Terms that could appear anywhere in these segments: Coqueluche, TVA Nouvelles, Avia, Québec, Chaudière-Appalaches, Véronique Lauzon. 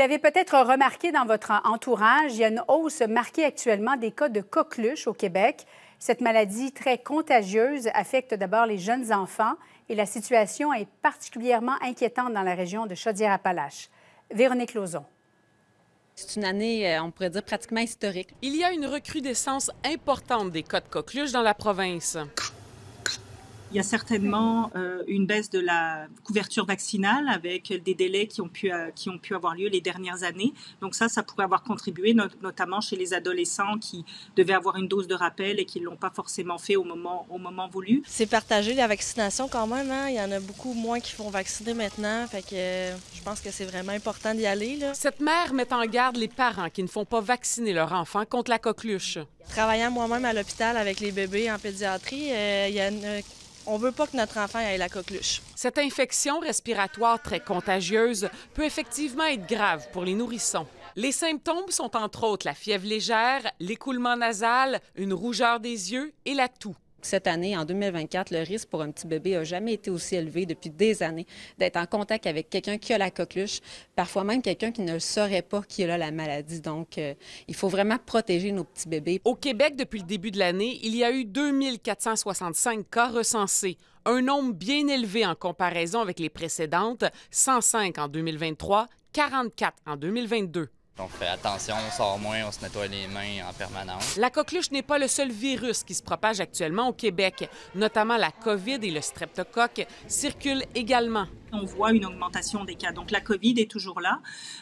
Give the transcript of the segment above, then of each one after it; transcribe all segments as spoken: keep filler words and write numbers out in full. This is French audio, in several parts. l'avez peut-être remarqué dans votre entourage, il y a une hausse marquée actuellement des cas de coqueluche au Québec. Cette maladie très contagieuse affecte d'abord les jeunes enfants et la situation est particulièrement inquiétante dans la région de Chaudière-Appalaches. Véronique Lauzon. C'est une année, on pourrait dire, pratiquement historique. Il y a une recrudescence importante des cas de coqueluche dans la province. Il y a certainement euh, une baisse de la couverture vaccinale avec des délais qui ont pu, euh, qui ont pu avoir lieu les dernières années. Donc ça, ça pourrait avoir contribué, not- notamment chez les adolescents qui devaient avoir une dose de rappel et qui ne l'ont pas forcément fait au moment, au moment voulu. C'est partagé la vaccination quand même, hein? Il y en a beaucoup moins qui font vacciner maintenant. Fait que, euh, je pense que c'est vraiment important d'y aller, là. Cette mère met en garde les parents qui ne font pas vacciner leur enfant contre la coqueluche. Travaillant moi-même à l'hôpital avec les bébés en pédiatrie, euh, il y a une... on ne veut pas que notre enfant ait la coqueluche. Cette infection respiratoire très contagieuse peut effectivement être grave pour les nourrissons. Les symptômes sont entre autres la fièvre légère, l'écoulement nasal, une rougeur des yeux et la toux. Cette année, en deux mille vingt-quatre, le risque pour un petit bébé n'a jamais été aussi élevé depuis des années d'être en contact avec quelqu'un qui a la coqueluche, parfois même quelqu'un qui ne le saurait pas qui a la maladie. Donc, euh, il faut vraiment protéger nos petits bébés. Au Québec, depuis le début de l'année, il y a eu deux mille quatre cent soixante-cinq cas recensés, un nombre bien élevé en comparaison avec les précédentes, cent cinq en deux mille vingt-trois, quarante-quatre en deux mille vingt-deux. On fait attention, on sort moins, on se nettoie les mains en permanence. La coqueluche n'est pas le seul virus qui se propage actuellement au Québec. Notamment la COVID et le streptocoque circulent également. On voit une augmentation des cas. Donc la COVID est toujours là.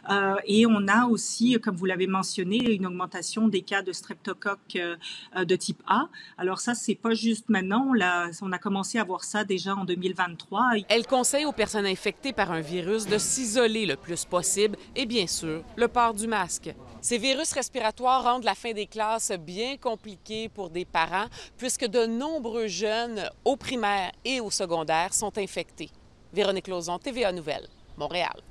Euh, et on a aussi, comme vous l'avez mentionné, une augmentation des cas de streptocoque euh, de type A. Alors ça, c'est pas juste maintenant. On a, on a commencé à voir ça déjà en deux mille vingt-trois. Elle conseille aux personnes infectées par un virus de s'isoler le plus possible et bien sûr, le port du masque. Ces virus respiratoires rendent la fin des classes bien compliquée pour des parents puisque de nombreux jeunes au primaire et au secondaire sont infectés. Véronique Lauzon, T V A Nouvelles, Montréal.